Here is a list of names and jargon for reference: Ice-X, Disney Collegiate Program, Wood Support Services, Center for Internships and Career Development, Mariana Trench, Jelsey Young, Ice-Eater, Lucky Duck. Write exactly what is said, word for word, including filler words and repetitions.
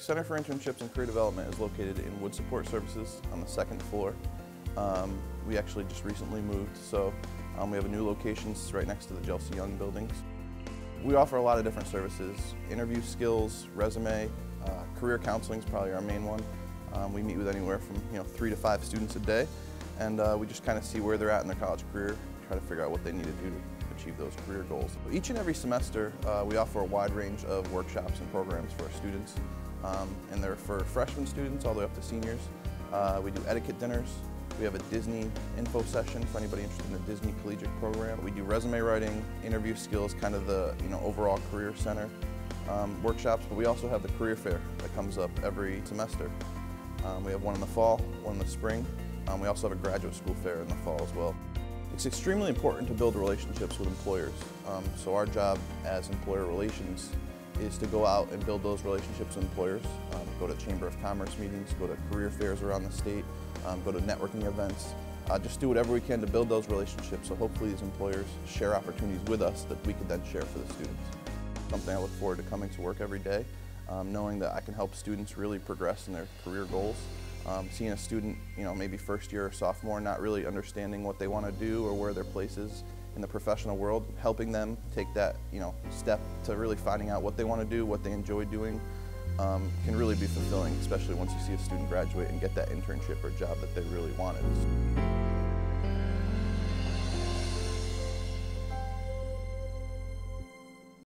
Center for Internships and Career Development is located in Wood Support Services on the second floor. Um, we actually just recently moved, so um, we have a new location right next to the Jelsey Young buildings. We offer a lot of different services: interview skills, resume, uh, career counseling is probably our main one. Um, we meet with anywhere from you know three to five students a day, and uh, we just kind of see where they're at in their college career, try to figure out what they need to do to achieve those career goals. Each and every semester, uh, we offer a wide range of workshops and programs for our students, um, and they're for freshman students all the way up to seniors. Uh, we do etiquette dinners. We have a Disney info session for anybody interested in the Disney Collegiate Program. We do resume writing, interview skills, kind of the you know overall career center um, workshops, but we also have the career fair that comes up every semester. Um, we have one in the fall, one in the spring. Um, we also have a graduate school fair in the fall as well. It's extremely important to build relationships with employers. Um, so our job as employer relations is to go out and build those relationships with employers, um, go to Chamber of Commerce meetings, go to career fairs around the state, um, go to networking events, uh, just do whatever we can to build those relationships so hopefully these employers share opportunities with us that we could then share for the students. Something I look forward to coming to work every day. Um, knowing that I can help students really progress in their career goals. Um, seeing a student, you know, maybe first year or sophomore, not really understanding what they want to do or where their place is in the professional world, helping them take that, you know, step to really finding out what they want to do, what they enjoy doing, um, can really be fulfilling, especially once you see a student graduate and get that internship or job that they really wanted.